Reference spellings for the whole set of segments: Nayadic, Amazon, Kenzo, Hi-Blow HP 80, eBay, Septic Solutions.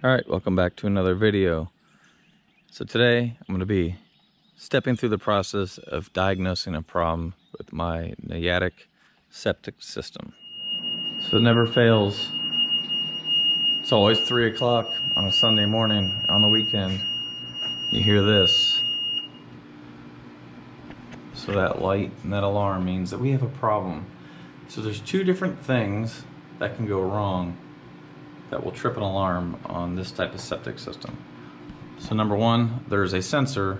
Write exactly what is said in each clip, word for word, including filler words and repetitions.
All right, welcome back to another video. So today I'm going to be stepping through the process of diagnosing a problem with my Nayadic septic system. So it never fails. It's always three o'clock on a Sunday morning on the weekend. You hear this. So that light and that alarm means that we have a problem. So there's two different things that can go wrong that will trip an alarm on this type of septic system. So number one, there's a sensor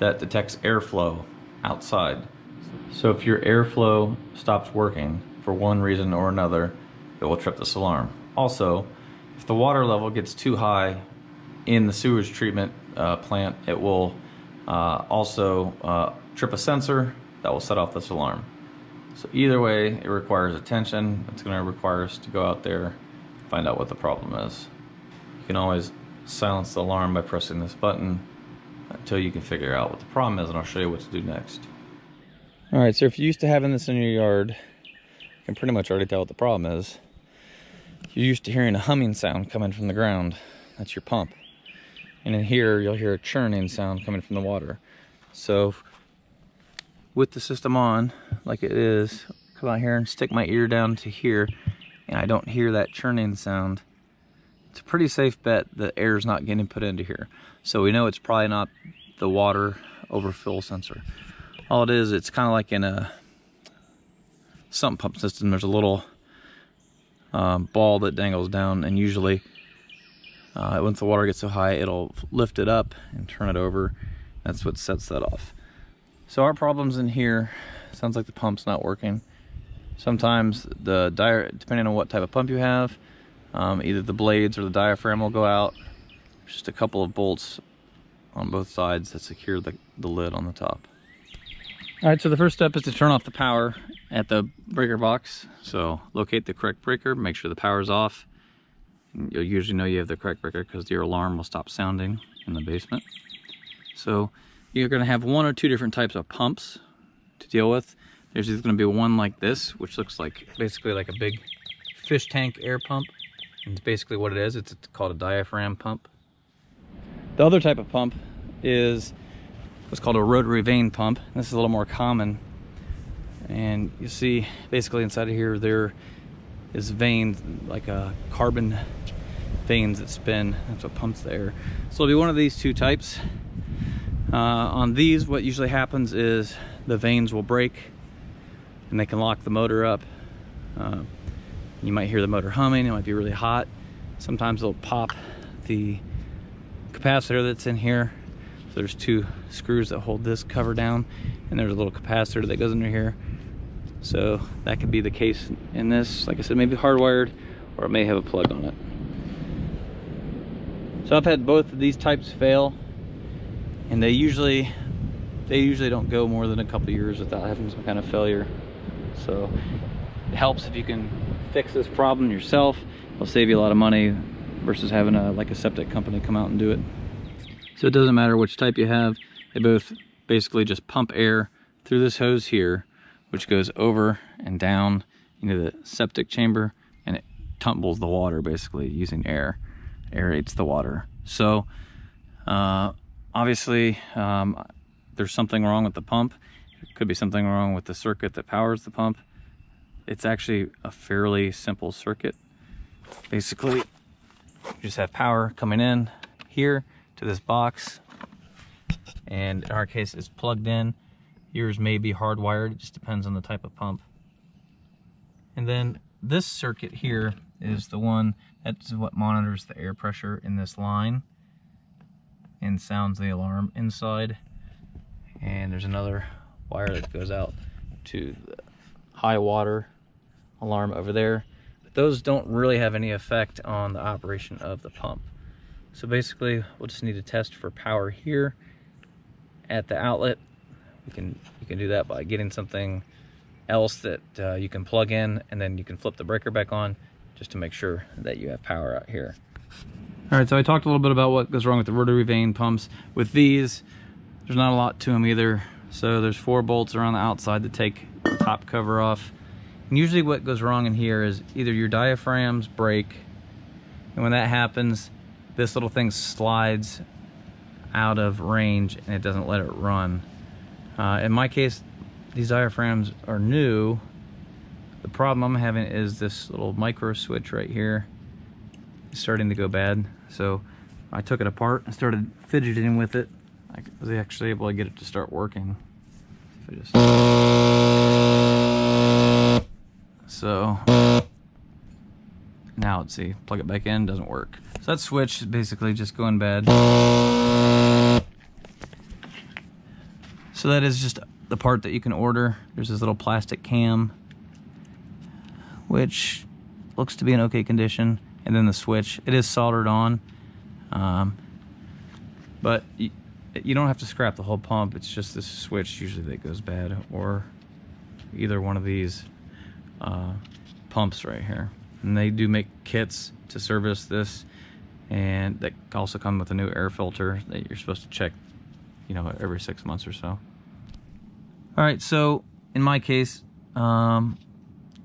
that detects airflow outside. So if your airflow stops working for one reason or another, it will trip this alarm. Also, if the water level gets too high in the sewage treatment uh, plant, it will uh, also uh, trip a sensor that will set off this alarm. So either way, it requires attention. It's gonna require us to go out there, find out what the problem is. You can always silence the alarm by pressing this button until you can figure out what the problem is, and I'll show you what to do next. All right, so if you're used to having this in your yard, you can pretty much already tell what the problem is. You're used to hearing a humming sound coming from the ground. That's your pump. And in here, you'll hear a churning sound coming from the water. So with the system on, like it is, come out here and stick my ear down to here, and I don't hear that churning sound, it's a pretty safe bet that air is not getting put into here. So we know it's probably not the water overfill sensor. All it is, it's kind of like in a sump pump system, there's a little um, ball that dangles down, and usually uh, once the water gets so high, it'll lift it up and turn it over. That's what sets that off. So our problem's in here. Sounds like the pump's not working. Sometimes the dire, depending on what type of pump you have, um, either the blades or the diaphragm will go out. There's just a couple of bolts on both sides that secure the, the lid on the top. All right, so the first step is to turn off the power at the breaker box. So locate the correct breaker, make sure the power's off. You'll usually know you have the correct breaker because your alarm will stop sounding in the basement. So you're gonna have one or two different types of pumps to deal with. There's either going to be one like this, which looks like basically like a big fish tank air pump. And it's basically what it is. It's called a diaphragm pump. The other type of pump is what's called a rotary vane pump. This is a little more common. And you see basically inside of here, there is veins, like a carbon veins that spin. That's what pumps the air. So it'll be one of these two types. Uh, on these, what usually happens is the veins will break, and they can lock the motor up. Uh, you might hear the motor humming, it might be really hot. Sometimes it'll pop the capacitor that's in here. So there's two screws that hold this cover down, and there's a little capacitor that goes under here. So that could be the case in this. Like I said, maybe hardwired, or it may have a plug on it. So I've had both of these types fail, and they usually, they usually don't go more than a couple of years without having some kind of failure. So it helps if you can fix this problem yourself. It'll save you a lot of money versus having a like a septic company come out and do it. So it doesn't matter which type you have. They both basically just pump air through this hose here, which goes over and down into the septic chamber, and it tumbles the water basically using air. It aerates the water. So uh, obviously um, there's something wrong with the pump. It could be something wrong with the circuit that powers the pump. It's actually a fairly simple circuit. Basically, you just have power coming in here to this box. And in our case, it's plugged in. Yours may be hardwired. It just depends on the type of pump. And then this circuit here is the one that's what monitors the air pressure in this line and sounds the alarm inside. And there's another wire that goes out to the high water alarm over there. But those don't really have any effect on the operation of the pump. So basically, we'll just need to test for power here at the outlet. You can, you can do that by getting something else that uh, you can plug in, and then you can flip the breaker back on just to make sure that you have power out here. All right, so I talked a little bit about what goes wrong with the rotary vane pumps. With these, there's not a lot to them either. So there's four bolts around the outside that take the top cover off. And usually what goes wrong in here is either your diaphragms break, and when that happens, this little thing slides out of range and it doesn't let it run. Uh, in my case, these diaphragms are new. The problem I'm having is this little micro switch right here is starting to go bad. So I took it apart and started fidgeting with it. I was actually able to get it to start working. If I just... So now let's see, plug it back in, doesn't work. So that switch is basically just going bad. So that is just the part that you can order. There's this little plastic cam, which looks to be in okay condition. And then the switch, it is soldered on. Um, but you, you don't have to scrap the whole pump. It's just this switch usually that goes bad, or either one of these uh, pumps right here. And they do make kits to service this, and that also come with a new air filter that you're supposed to check, you know, every six months or so. All right, so in my case, um,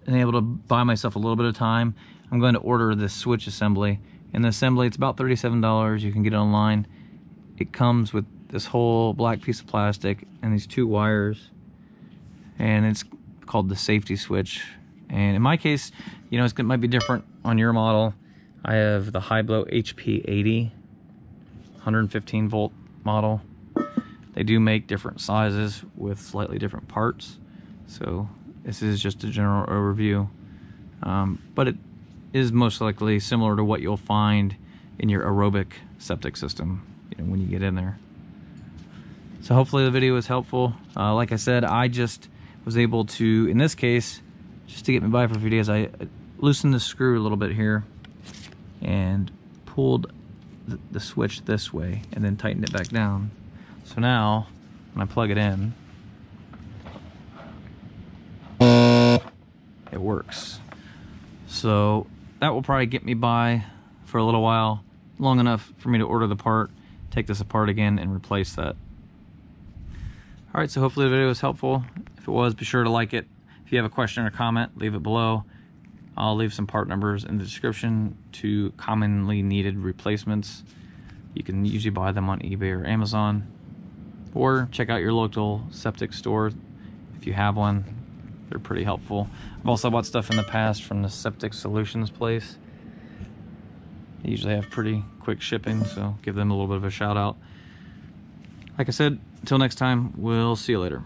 I'm able to buy myself a little bit of time. I'm going to order this switch assembly. And the assembly, it's about thirty-seven dollars. You can get it online. It comes with this whole black piece of plastic and these two wires, and it's called the safety switch. And in my case, you know, it's, it might be different on your model. I have the Hi-Blow H P eighty, one hundred fifteen volt model. They do make different sizes with slightly different parts. So this is just a general overview. Um, but it is most likely similar to what you'll find in your aerobic septic system, you know, when you get in there. So hopefully the video was helpful. Uh, like I said, I just was able to, in this case, just to get me by for a few days, I loosened the screw a little bit here and pulled the, the switch this way and then tightened it back down. So now, when I plug it in, it works. So that will probably get me by for a little while, long enough for me to order the part, take this apart again, and replace that. All right, so hopefully the video was helpful. If it was, be sure to like it. If you have a question or comment, leave it below. I'll leave some part numbers in the description to commonly needed replacements. You can usually buy them on eBay or Amazon, or check out your local septic store if you have one. They're pretty helpful. I've also bought stuff in the past from the Septic Solutions place. They usually have pretty quick shipping, so give them a little bit of a shout out. Like I said, until next time, we'll see you later.